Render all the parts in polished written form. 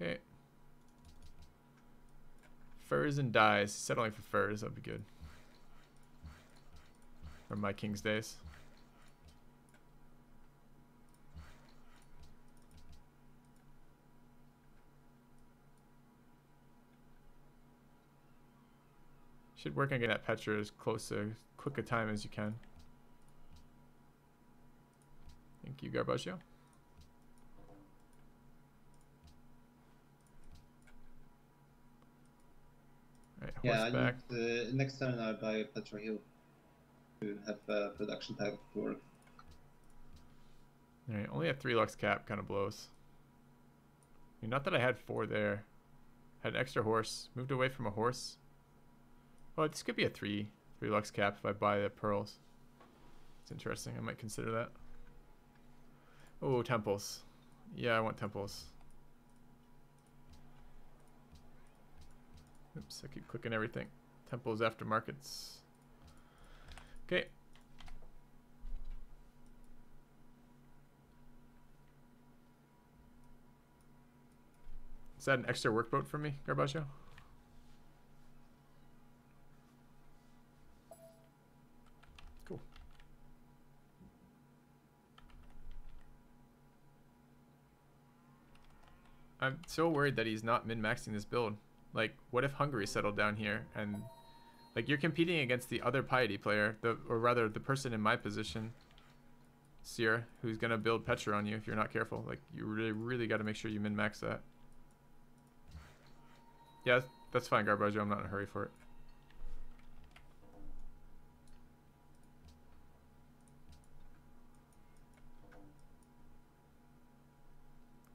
Okay. Furs and dyes. He said only for furs. That'd be good. From my king's days. Should work on getting that Petra as close to quick a time as you can. Thank you, Garbaggio. Alright, horseback. Yeah, I need, next time I'll buy a Petra Hill to have a production type of work. Alright, only have 3 Lux Cap, kind of blows. I mean, not that I had 4 there. Had an extra horse. Moved away from a horse. Oh, this could be a 3 Lux Cap if I buy the pearls. It's interesting. I might consider that. Oh, temples. Yeah, I want temples. Oops, I keep clicking everything. Temples, aftermarkets. Okay. Is that an extra workboat for me, Garbaggio? I'm so worried that he's not min-maxing this build. Like, what if Hungary settled down here and... Like, you're competing against the other Piety player, or rather, the person in my position, Seer, who's gonna build Petra on you if you're not careful. Like, you really, really gotta make sure you min-max that. Yeah, that's fine, Garbaggio. I'm not in a hurry for it.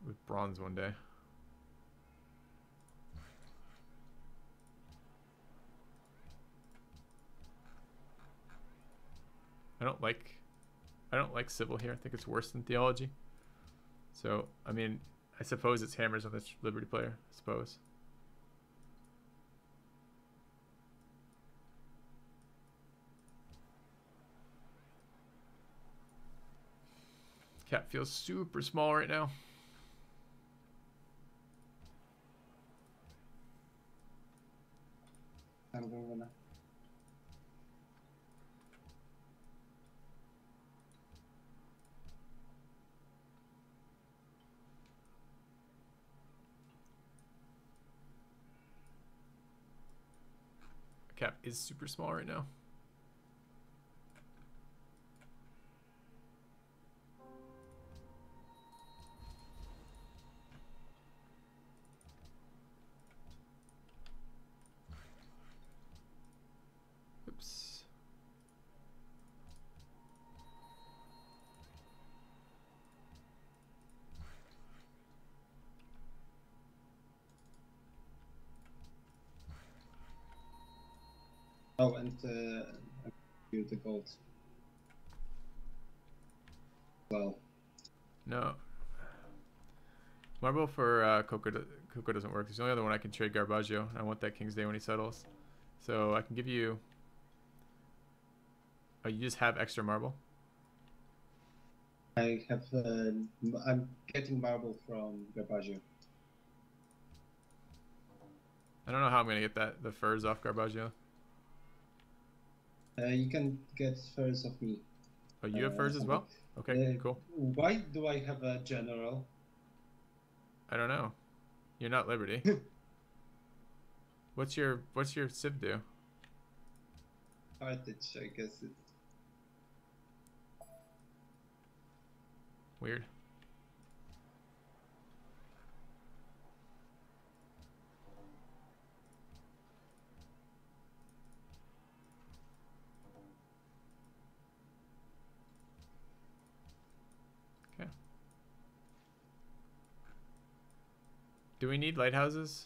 With bronze one day. I don't like civil here. I think it's worse than theology. So, I mean, I suppose it's hammers on this Liberty player, I suppose. Cap feels super small right now. Cap is super small right now. Oh, and the gold. Well. No. Marble for Coco doesn't work. There's the only other one I can trade Garbaggio. I want that King's Day when he settles. So I can give you... Oh, you just have extra marble? I have... I'm getting marble from Garbaggio. I don't know how I'm going to get that the furs off Garbaggio. You can get furs of me. Oh, you have furs as well? Okay, cool. Why do I have a general? I don't know. You're not Liberty. What's your civ do? Carthage, I guess it's weird. Do we need lighthouses?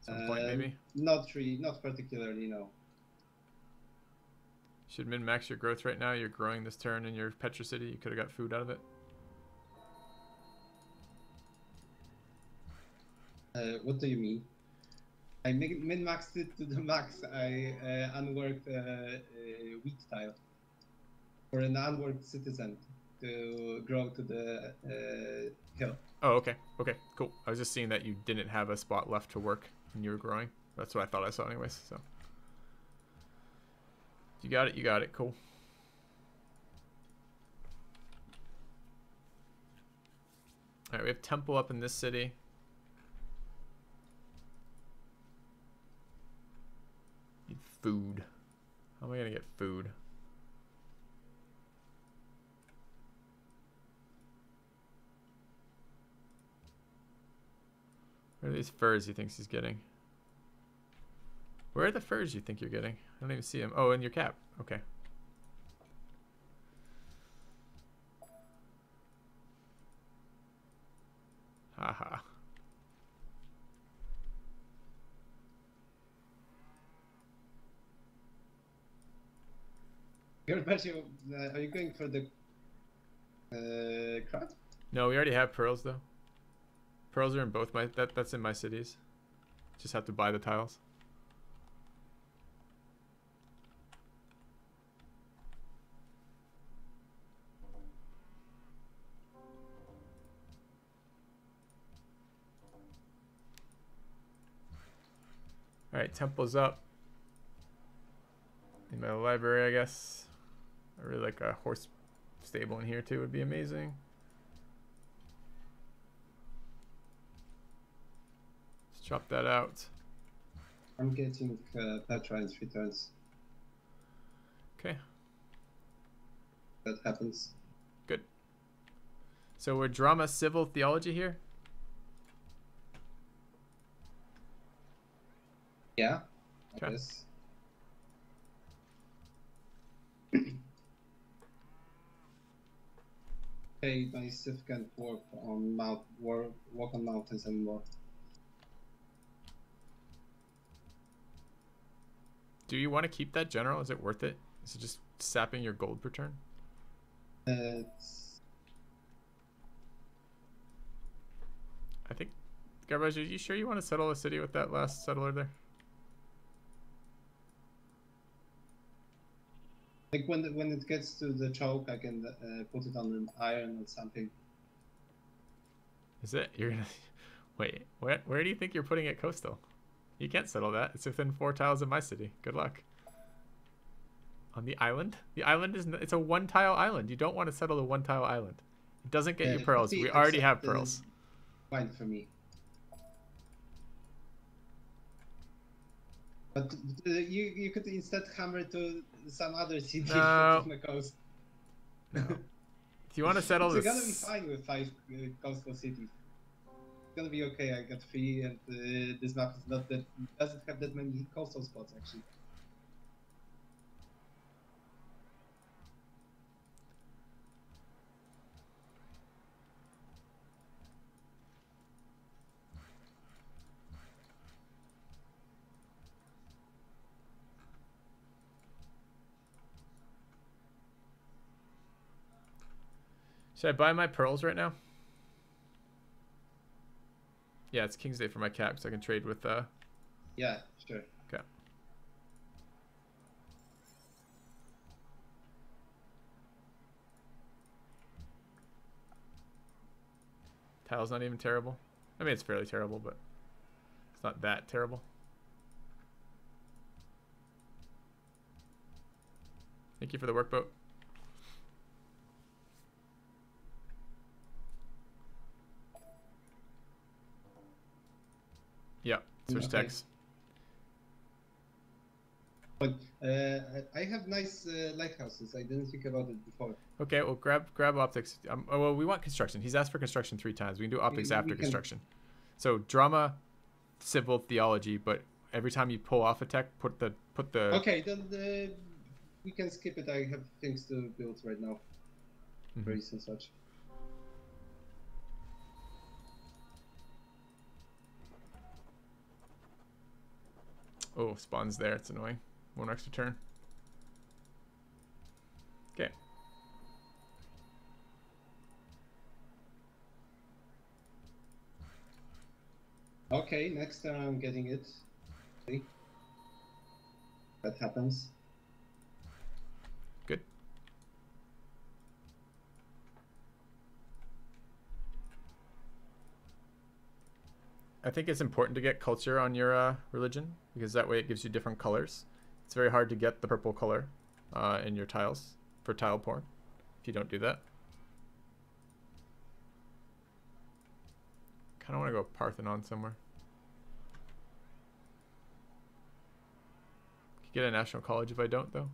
Some point maybe? Not particularly, no. Should min-max your growth right now. You're growing this turn in your Petra city. You could have got food out of it. What do you mean? I min-maxed it to the max. I unworked wheat tile for an unworked citizen. to grow to the hill. Oh, okay. Okay, cool. I was just seeing that you didn't have a spot left to work when you were growing. That's what I thought I saw anyways, so. You got it, you got it. Cool. All right, we have temple up in this city. Need food. How am I gonna get food? Where are these furs he thinks he's getting? Where are the furs you think you're getting? I don't even see them. Oh, in your cap. Okay. Haha. Garbaggio, are you going for the crowd? No, we already have pearls though. Pearls are in both my that's in my cities. Just have to buy the tiles. All right, temple's up. In my library, I guess. I really like a horse stable in here too. Would be amazing. Let's chop that out. I'm getting Petra in 3 turns. Okay. That happens. Good. So we're drama, civil, theology here. Yeah. Okay. Yes. Hey, my Sith can walk on mountains and walk. Do you want to keep that general? Is it worth it? Is it just sapping your gold per turn? I think, Garbaggio, are you sure you want to settle a city with that last settler there? Like when it gets to the choke, I can put it on an iron or something. Is it? You're gonna wait. Where do you think you're putting it coastal? You can't settle that. It's within 4 tiles of my city. Good luck. On the island. The island is it's a 1-tile island. You don't want to settle a 1-tile island. It doesn't get you pearls. We already have pearls. Fine for me. But you could instead hammer to some other city on the coast. No. Do you want to settle this? You're gonna be fine with 5 coastal cities. It's gonna be okay. I got 3, and this map is not that doesn't have that many coastal spots actually. Should I buy my pearls right now? Yeah, it's King's Day for my cap, so I can trade with Yeah, sure. Okay. Tile's not even terrible. I mean, it's fairly terrible, but it's not that terrible. Thank you for the workboat. Yeah, switch text. But I have nice lighthouses. I didn't think about it before. Okay, well, grab optics. Oh, well, we want construction. He's asked for construction 3 times. We can do optics after construction. So drama, civil, theology. But every time you pull off a tech, put the. Okay, then we can skip it. I have things to build right now. Race and such. Oh, spawn's there. It's annoying. 1 extra turn. Okay. Okay, next turn I'm getting it. See? That happens. Good. I think it's important to get culture on your religion, because that way it gives you different colors. It's very hard to get the purple color in your tiles for tile porn if you don't do that. Kind of want to go Parthenon somewhere. Could get a national college if I don't, though.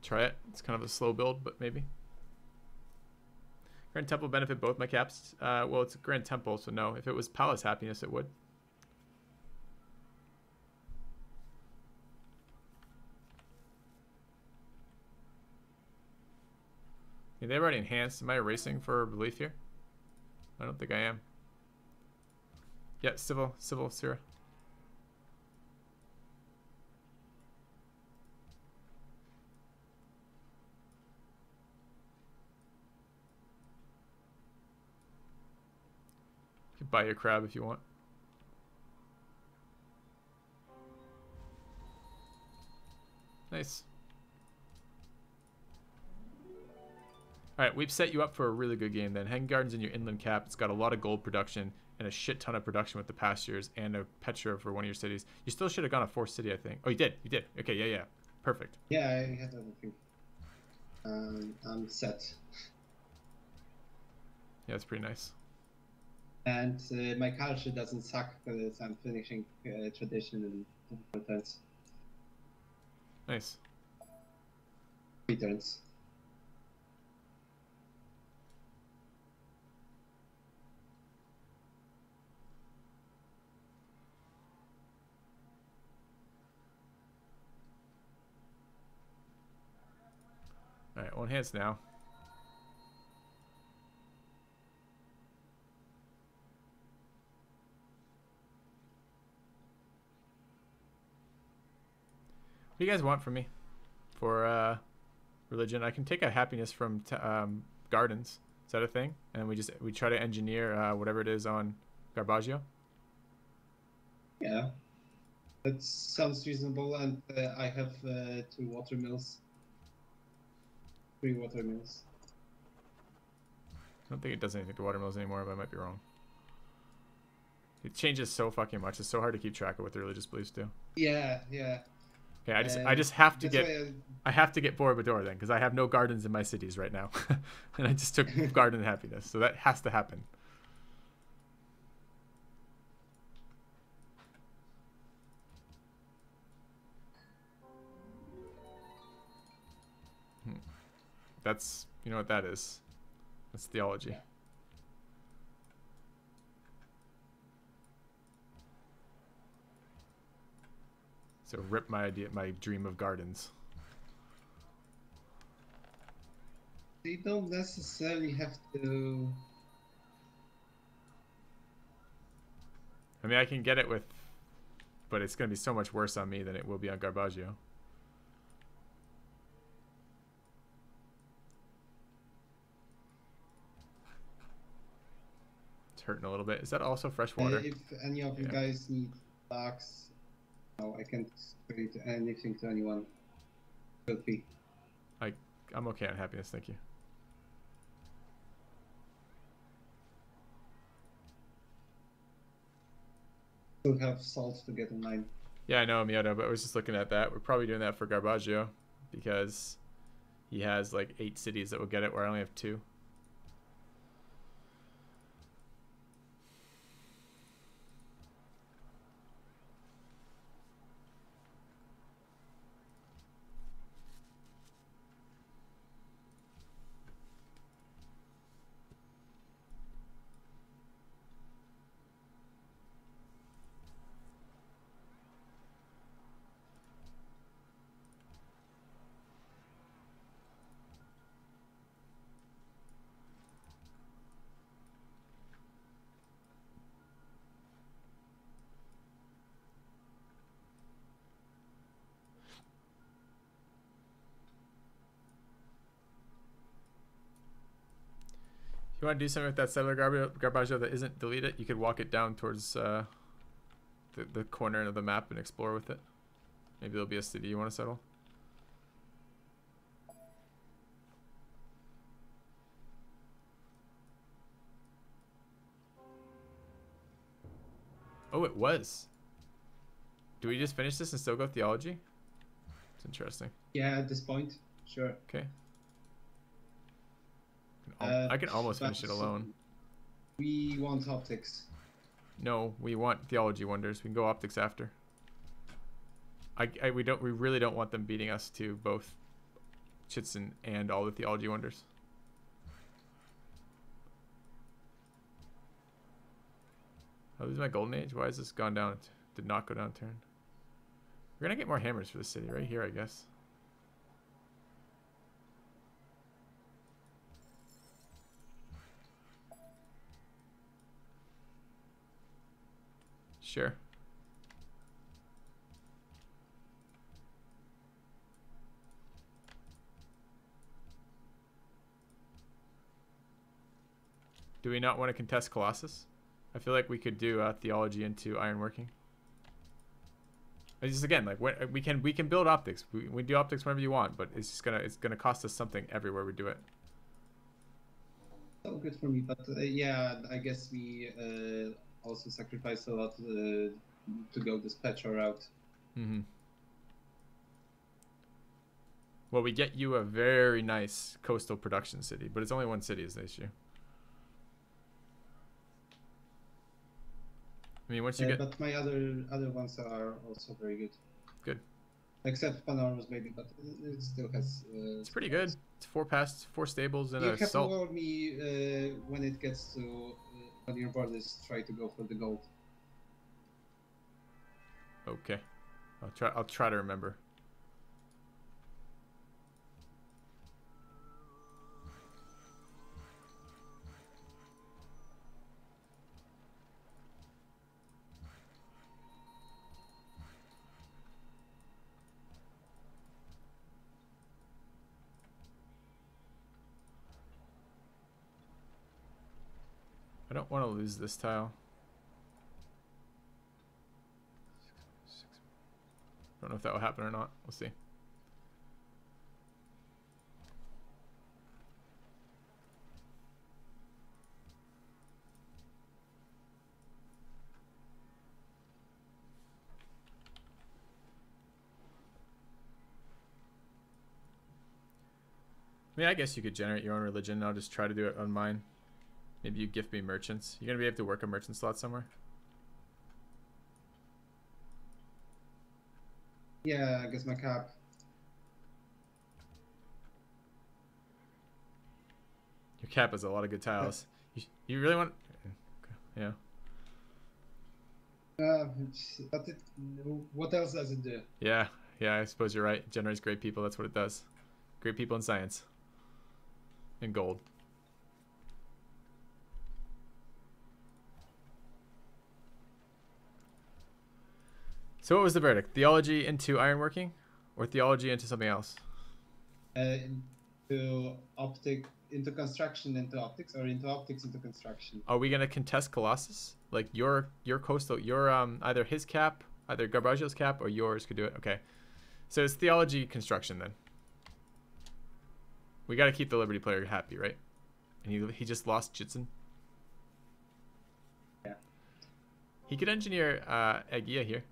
Try it. It's kind of a slow build, but maybe. Grand Temple benefit both my caps. Well, it's a Grand Temple, so no. If it was Palace Happiness, it would. Yeah, they've already enhanced. Am I racing for relief here? I don't think I am. Yeah, civil, Sierra. You can buy your crab if you want. Nice. Alright, we've set you up for a really good game then. Hanging Gardens in your inland cap. It's got a lot of gold production and a shit ton of production with the pastures and a Petra for one of your cities. You still should have gone a fourth city, I think. Oh, you did. You did. Okay, yeah. Perfect. Yeah, I had that with you. I'm set. Yeah, it's pretty nice. And my culture doesn't suck because I'm finishing tradition and returns. Nice. Returns. Alright, we'll enhance now. What do you guys want from me? For religion, I can take a happiness from gardens. Is that a thing? And we try to engineer whatever it is on Garbaggio. Yeah, that sounds reasonable. And I have 3 watermills. I don't think it does anything to watermills anymore, but I might be wrong. It changes so fucking much. It's so hard to keep track of what the religious beliefs do. Yeah. Okay, I just have to get I have to get Borobudur then, because I have no gardens in my cities right now, and I just took garden happiness, so that has to happen. That's, you know what that is. That's theology. Yeah. So rip my idea, my dream of gardens. They don't necessarily have to. I mean, I can get it with, but it's going to be so much worse on me than it will be on Garbaggio. Hurting a little bit. Is that also fresh water? If any of you guys need blocks, no, I can't create anything to anyone. Could be. I'm okay on happiness, thank you. Still have salt to get in line. Yeah, I know, Miyoto, but I was just looking at that. We're probably doing that for Garbaggio because he has like 8 cities that will get it, where I only have 2. You want to do something with that settler Garbaggio that isn't, delete it. You could walk it down towards the corner of the map and explore with it. Maybe there'll be a city you want to settle. Oh, it was. Do we just finish this and still go theology? It's interesting. Yeah, at this point, sure. Okay. I can almost finish it alone. We want optics. No, we want theology wonders. We can go optics after. We really don't want them beating us to both Chitzen and all the theology wonders. Oh, this is my golden age. Why has this gone down? It did not go down. Turn. We're gonna get more hammers for the city right here, I guess. Sure. Do we not want to contest Colossus? I feel like we could do theology into ironworking. Just again, like we can build optics. We do optics whenever you want, but it's just gonna cost us something everywhere we do it. So good for me, but yeah, I guess we. Also sacrificed a lot to go this Petra route. Mm-hmm. Well, we get you a very nice coastal production city, but it's only one city is the issue. I mean, once you get... But my other ones are also very good. Good. Except Panoros, maybe, but it still has... it's pretty good. It's four stables and a salt. You have to warn me when it gets to... on your borders, try to go for the gold. Okay, I'll try to remember. I don't want to lose this tile. Don't know if that will happen or not. We'll see. I mean, I guess you could generate your own religion. I'll just try to do it on mine. Maybe you gift me merchants. You're going to be able to work a merchant slot somewhere? Yeah, I guess my cap. Your cap has a lot of good tiles. You really want... Yeah. What else does it do? Yeah, I suppose you're right. It generates great people. That's what it does. Great people in science. And gold. So what was the verdict? Theology into ironworking, or theology into something else? Into construction, into optics, or into optics into construction. Are we gonna contest Colossus? Like your coastal, your either his cap, either Garbaggio's cap, or yours could do it. Okay, so it's theology construction then. We gotta keep the Liberty player happy, right? And he just lost Chitzen. Yeah. He could engineer Hagia here.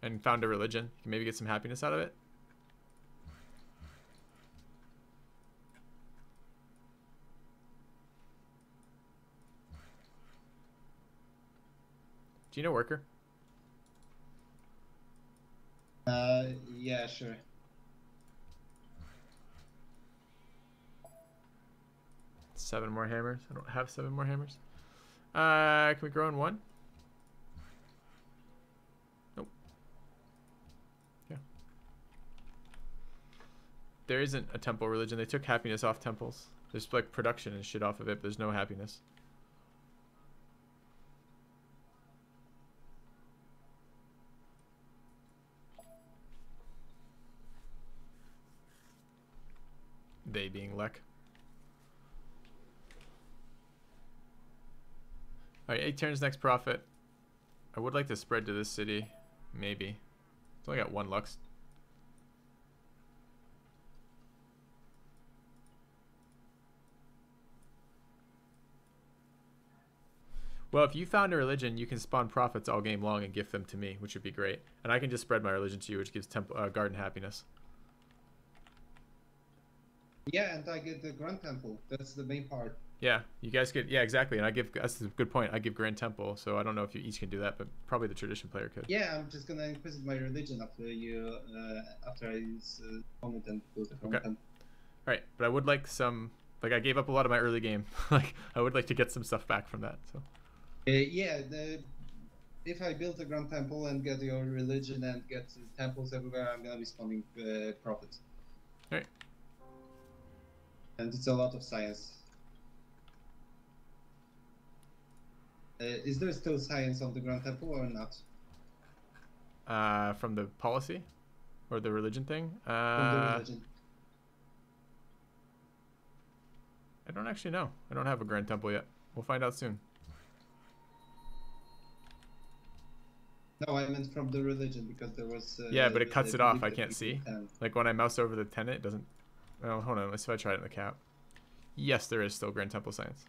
And found a religion. You can maybe get some happiness out of it. Do you know worker? Yeah, sure. Seven more hammers. I don't have seven more hammers. Can we grow in one? There isn't a temple religion. They took happiness off temples. There's like production and shit off of it, but there's no happiness. They being Lek. Alright, 8 turns next profit. I would like to spread to this city. Maybe. It's only got 1 lux. Well, if you found a religion, you can spawn prophets all game long and gift them to me, which would be great. And I can just spread my religion to you, which gives temple, garden happiness. Yeah, and I get the Grand Temple. That's the main part. Yeah, you guys could. Yeah, exactly. And I give, that's a good point. I give Grand Temple, so I don't know if you each can do that, but probably the tradition player could. Yeah, I'm just gonna increase my religion after you, after I use comment and go to Grand Temple. All right, but I would like some. Like, I gave up a lot of my early game. Like, I would like to get some stuff back from that. So. Yeah, if I build a Grand Temple and get your religion and get temples everywhere, I'm gonna be spawning prophets. All right. And it's a lot of science. Is there still science on the Grand Temple or not? From the policy? Or the religion thing? From the religion. I don't actually know. I don't have a Grand Temple yet. We'll find out soon. No, I meant from the religion because there was... yeah, but it cuts it off. I can't see. Like when I mouse over the tenant, it doesn't... Oh, hold on. Let's see if I try it in the cap. Yes, there is still Grand Temple science.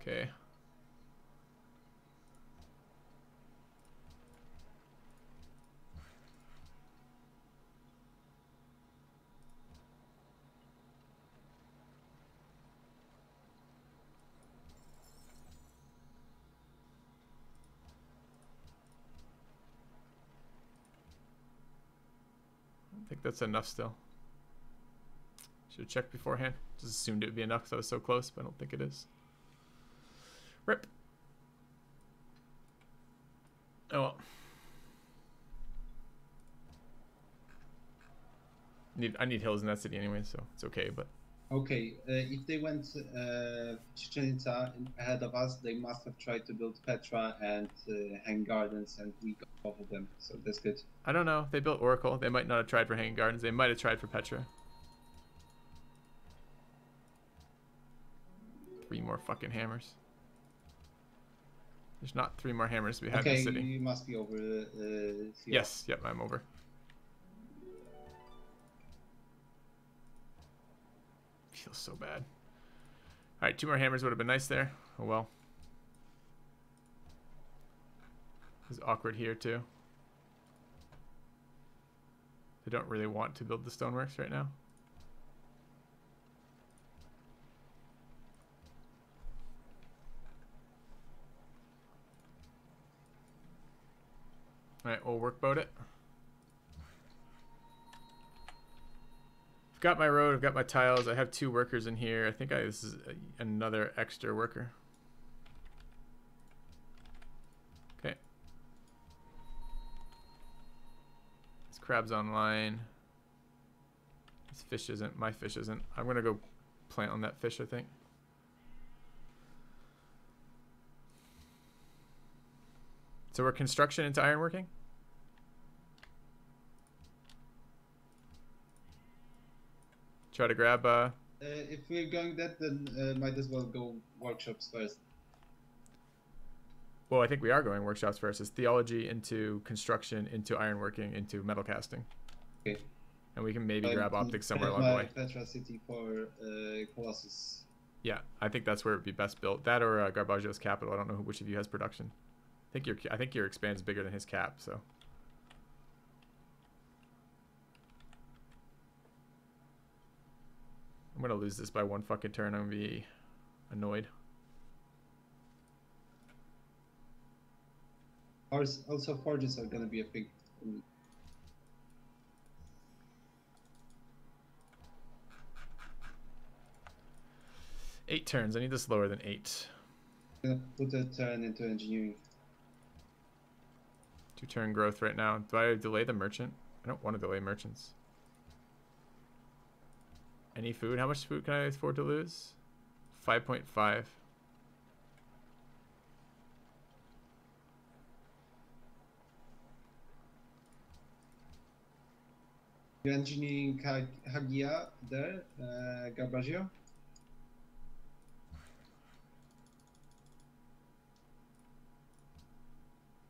Okay. I think that's enough still. Should have checked beforehand. Just assumed it would be enough because I was so close, but I don't think it is. Rip. Oh well. I need hills in that city anyway, so it's okay. But okay, if they went Chichen Itza ahead of us, they must have tried to build Petra and Hanging Gardens, and we got both of them, so that's good. I don't know. They built Oracle. They might not have tried for Hanging Gardens. They might have tried for Petra. 3 more fucking hammers. There's not 3 more hammers behind the city. Okay, you must be over Sierra. Yes, yep, I'm over. Feels so bad. All right, 2 more hammers would have been nice there. Oh well. It's awkward here too. I don't really want to build the stoneworks right now. All right, we'll workboat it. I've got my road, I've got my tiles, I have 2 workers in here. I think this is another extra worker. Okay. This crab's online. This fish isn't, my fish isn't. I'm gonna go plant on that fish, I think. So we're construction into ironworking? Try to grab if we're going that, then might as well go workshops first. Well, I think we are going workshops first. It's theology into construction, into ironworking, into metal casting. Okay. And we can maybe grab optics somewhere along the way. Petra City for Colossus. Yeah, I think that's where it would be best built. That or Garbaggio's capital. I don't know which of you has production. I think your expand is bigger than his cap, so. I'm gonna lose this by 1 fucking turn. I'm gonna be annoyed. Also, forges are gonna be a big. Eight turns. I need this lower than 8. I'm gonna put a turn into engineering. 2 turn growth right now. Do I delay the merchant? I don't want to delay merchants. Any food? How much food can I afford to lose? 5.5. You're engineering Hagia there, Garbaggio.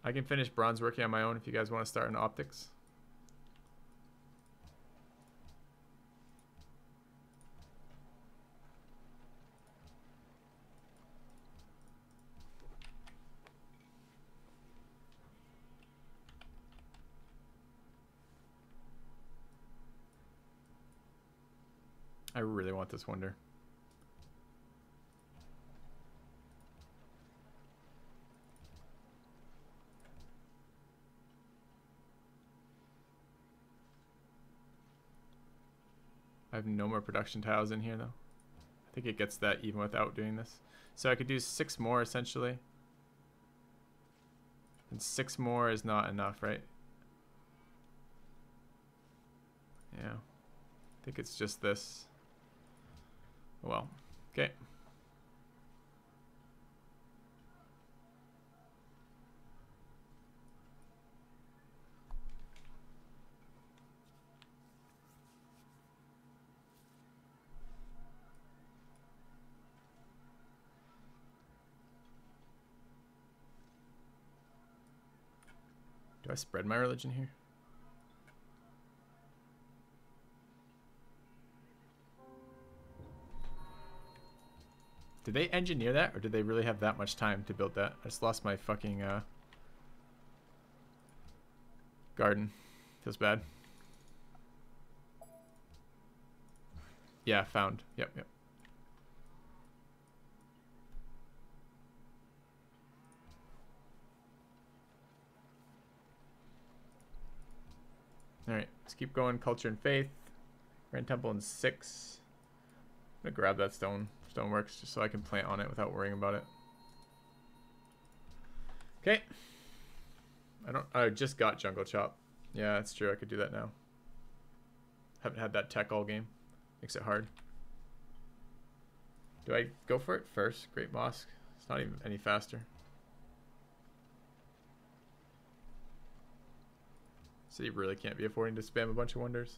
I can finish bronze working on my own if you guys want to start in optics. I really want this wonder. I have no more production tiles in here though. I think it gets that even without doing this. So I could do 6 more essentially. And 6 more is not enough, right? Yeah. I think it's just this. Well, okay. Do I spread my religion here? Did they engineer that, or did they really have that much time to build that? I just lost my fucking garden. Feels bad. Yeah, found. Yep, yep. Alright, let's keep going. Culture and faith. Grand Temple in 6. I'm gonna grab that stoneworks just so I can plant on it without worrying about it. Okay. I just got Jungle Chop. Yeah, that's true. I could do that now. Haven't had that tech all game. Makes it hard. Do I go for it first? Great Mosque. It's not even any faster. So you really can't be affording to spam a bunch of wonders.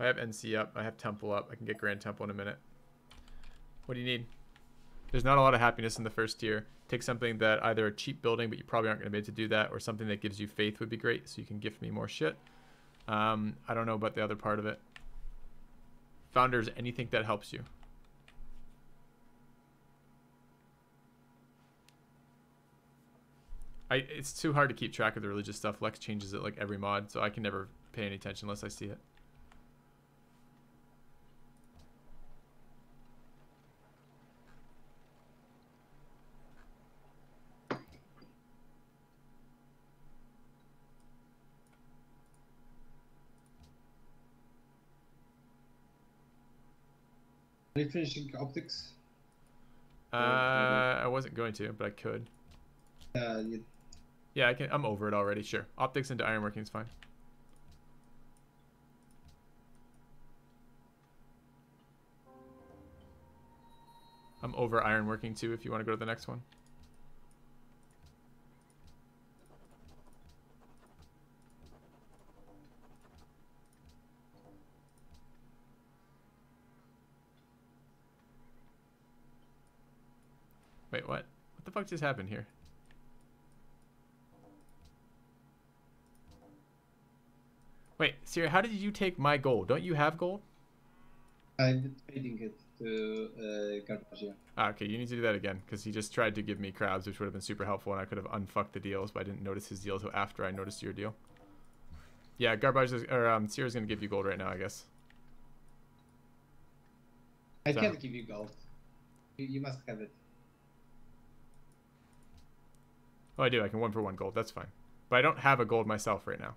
I have NC up. I have Temple up. I can get Grand Temple in a minute. What do you need? There's not a lot of happiness in the first tier. Take something that either a cheap building, but you probably aren't going to be able to do that, or something that gives you faith would be great, so you can gift me more shit. I don't know about the other part of it. Founders, anything that helps you. It's too hard to keep track of the religious stuff. Lex changes it like every mod, so I can never pay any attention unless I see it. Are you finishing optics? I wasn't going to, but I could. Yeah, I can. I'm over it already. Sure, optics into ironworking is fine. I'm over ironworking too. If you want to go to the next one. Wait, what? What the fuck just happened here? Wait, Seer, how did you take my gold? Don't you have gold? I'm trading it to Garbaggio. Ah, okay, you need to do that again, because he just tried to give me crabs, which would have been super helpful, and I could have unfucked the deals, but I didn't notice his deal until after I noticed your deal. Yeah, Garbaggio, or Sierra's going to give you gold right now, I guess. I can't give you gold. You must have it. Oh, I do. I can 1-for-1 gold. That's fine. But I don't have a gold myself right now.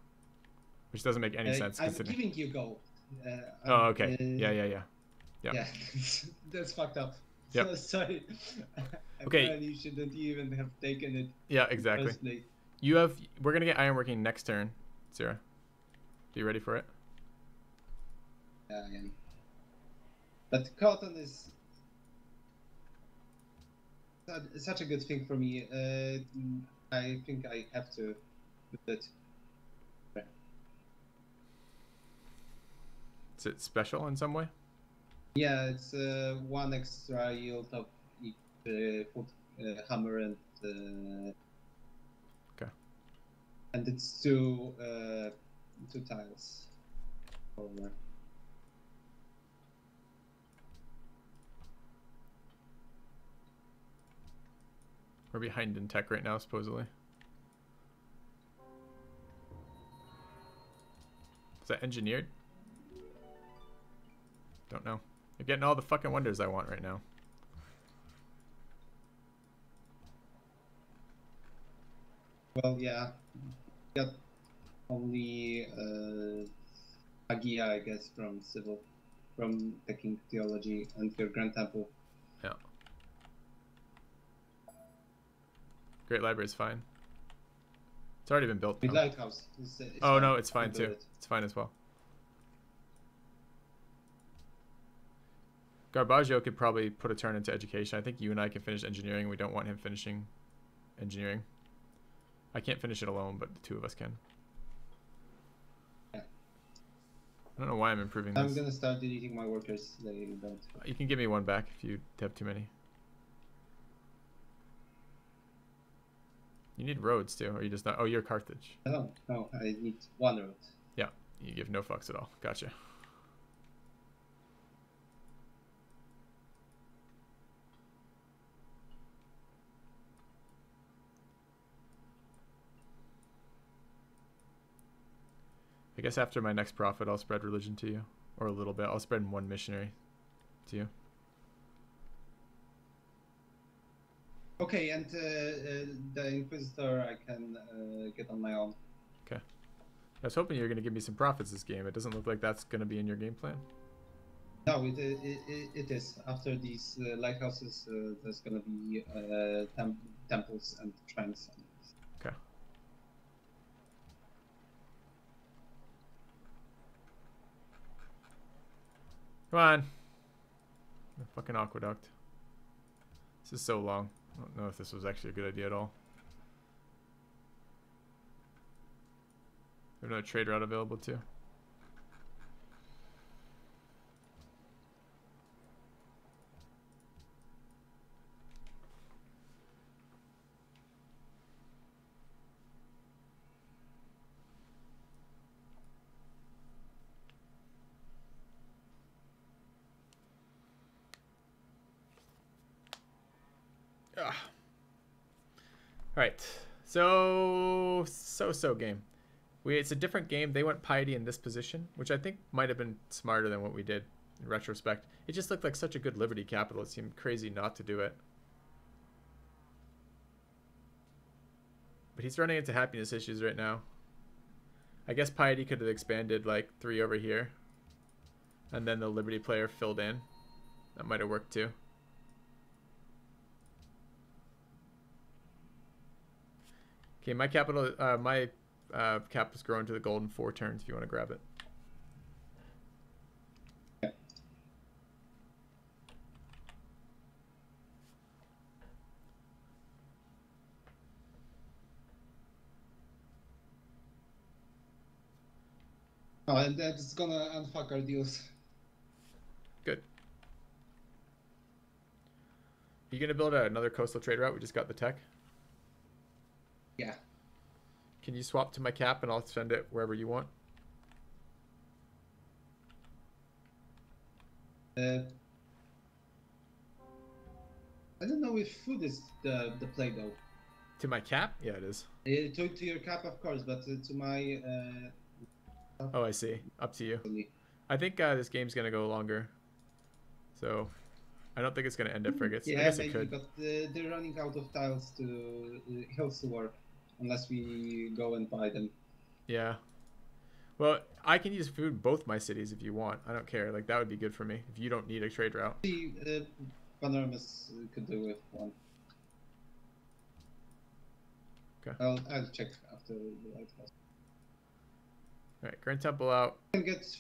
Which doesn't make any sense. I'm giving you gold. Oh, okay. Yeah. That's fucked up. Yep. Sorry. Okay. You shouldn't even have taken it. Yeah, exactly. Personally. We're gonna get ironworking next turn, Sarah. Are you ready for it? Yeah. But cotton is such a good thing for me. I think I have to do it. Is it special in some way? Yeah, it's 1 extra yield of each foot hammer and... okay. And it's 2 tiles. Over. We're behind in tech right now, supposedly. Is that engineered? Don't know. I'm getting all the fucking wonders I want right now. Well, yeah. Got only Hagia, I guess, from civil, from taking theology and your Grand Temple. Yeah. Great Library is fine. It's already been built. The lighthouse. It's oh fine. No, it's fine too. It's fine as well. Garbaggio could probably put a turn into education. I think you and I can finish engineering. We don't want him finishing engineering. I can't finish it alone, but the two of us can. Yeah. I don't know why I'm improving this. I'm going to start deleting my workers. You can give me one back if you have too many. You need roads too, or you just not... Oh, you're Carthage. No, no, I need one road. Yeah, you give no fucks at all. Gotcha. I guess after my next prophet, I'll spread religion to you. Or a little bit. I'll spread one missionary to you. Okay, and the Inquisitor I can get on my own. Okay. I was hoping you were going to give me some profits this game. It doesn't look like that's going to be in your game plan. No, it is. After these lighthouses, there's going to be temples and shrines. Okay. Come on. The fucking aqueduct. This is so long. I don't know if this was actually a good idea at all. We have another trade route available too. Alright, so game. It's a different game. They went Piety in this position, which I think might have been smarter than what we did in retrospect. It just looked like such a good Liberty capital. It seemed crazy not to do it. But he's running into happiness issues right now. I guess Piety could have expanded like 3 over here. And then the Liberty player filled in. That might have worked too. Okay, my capital's grown to the gold in 4 turns if you want to grab it. Yeah. Oh, and that's gonna unfuck our deals. Good. Are you gonna build another coastal trade route? We just got the tech. Yeah. Can you swap to my cap and I'll send it wherever you want? I don't know if food is the play though. To my cap? Yeah, it is. To your cap, of course, but to my... Oh, I see. Up to you. I think this game's going to go longer. So... I don't think it's going to end at frigates. Yeah, I guess maybe, it could. But they're running out of tiles to hills to work, unless we go and buy them. Yeah. Well, I can use food both my cities if you want. I don't care. Like that would be good for me. If you don't need a trade route. The Panoros could do with one. Okay. I'll check after the lighthouse. All right, Grand Temple out.